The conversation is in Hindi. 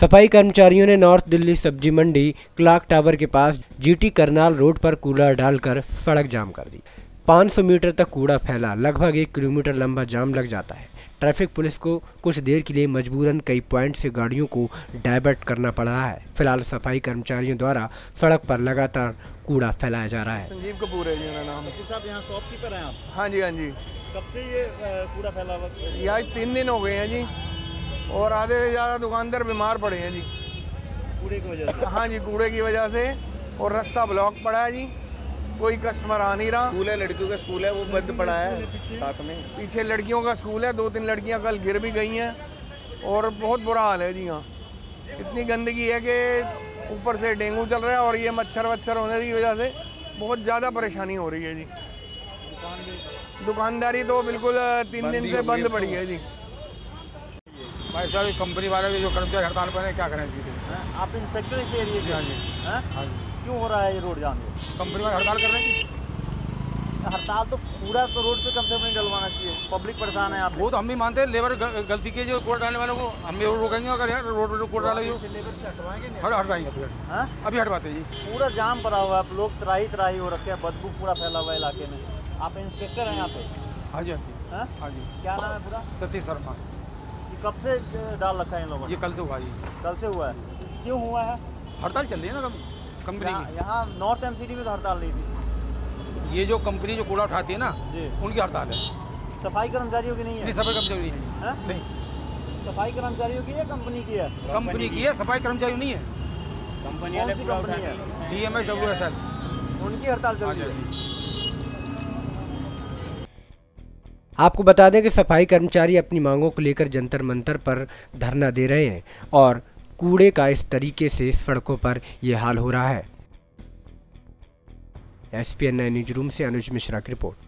सफाई कर्मचारियों ने नॉर्थ दिल्ली सब्जी मंडी क्लॉक टावर के पास जीटी करनाल रोड पर कूड़ा डालकर सड़क जाम कर दी। 500 मीटर तक कूड़ा फैला, लगभग 1 किलोमीटर लंबा जाम लग जाता है। ट्रैफिक पुलिस को कुछ देर के लिए मजबूरन कई पॉइंट से गाड़ियों को डाइवर्ट करना पड़ रहा है। फिलहाल सफाई कर्मचारियों द्वारा सड़क पर लगातार कूड़ा फैलाया जा रहा है। संजीव कपूर है जी मेरा नाम। कपूर साहब यहाँ शॉपकीपर हैं आप? हाँ जी, हाँ जी। कब से ये कूड़ा फैला हुआ? यहाँ 3 दिन हो गए हैं जी, और आधे से ज़्यादा दुकानदार बीमार पड़े हैं जी कूड़े की वजह से। हाँ जी, कूड़े की वजह से, और रास्ता ब्लॉक पड़ा है जी, कोई कस्टमर आ नहीं रहा। स्कूल है, लड़कियों का स्कूल है, वो बंद पड़ा है, साथ में पीछे लड़कियों का स्कूल है। 2-3 लड़कियां कल गिर भी गई हैं, और बहुत बुरा हाल है जी। यहाँ इतनी गंदगी है कि ऊपर से डेंगू चल रहा है, और ये मच्छर वच्छर होने की वजह से बहुत ज़्यादा परेशानी हो रही है जी। दुकानदारी तो बिल्कुल 3 दिन से बंद पड़ी है जी। भाई साहब, कंपनी वाले जो कर्मचारी हड़ताल पर है, क्या करें जी? आप इंस्पेक्टर इस एरिया के? हाँ जी। क्यों हो रहा है ये रोड जाम? कंपनी वाले हड़ताल कर रहे हैं। हड़ताल तो पूरा तो रोड पे कम से कम नहीं डलवाना चाहिए, पब्लिक परेशान है। आप वो तो हम भी मानते हैं, लेबर गलती के जो कूड़ा डालने वालों को हम भी रोकेंगे। अगर यार रोड कूड़ा डाले लेबर से हटवाएंगे। अभी हटवाते जी, पूरा जाम पड़ा हुआ है, लोग त्राही त्राही हो रखे हैं, बदबू पूरा फैला हुआ है इलाके में। आप इंस्पेक्टर हैं यहाँ पे? हाँ जी, हाँ जी, हाँ जी। क्या नाम है पूरा? सतीश शर्मा। कब से डाल रखा है इन लोगों ने? ये कल से हुआ जी। कल से हुआ है? क्यों हुआ है? हड़ताल चल रही है ना कंपनी की। यहाँ नॉर्थ एमसीडी में तो हड़ताल नहीं थी। ये जो कंपनी जो कूड़ा उठाती है ना जी, उनकी हड़ताल है। सफाई कर्मचारियों की नहीं है? सफाई कर्मचारी नहीं। सफाई कर्मचारियों की है? कंपनी की है? कंपनी की है, सफाई कर्मचारी नहीं है। कंपनी वाले कंपनी है DMS WSL, उनकी हड़ताल चल रही है। आपको बता दें कि सफाई कर्मचारी अपनी मांगों को लेकर जंतर मंतर पर धरना दे रहे हैं, और कूड़े का इस तरीके से सड़कों पर यह हाल हो रहा है। SPN 9 न्यूज रूम से अनुज मिश्रा की रिपोर्ट।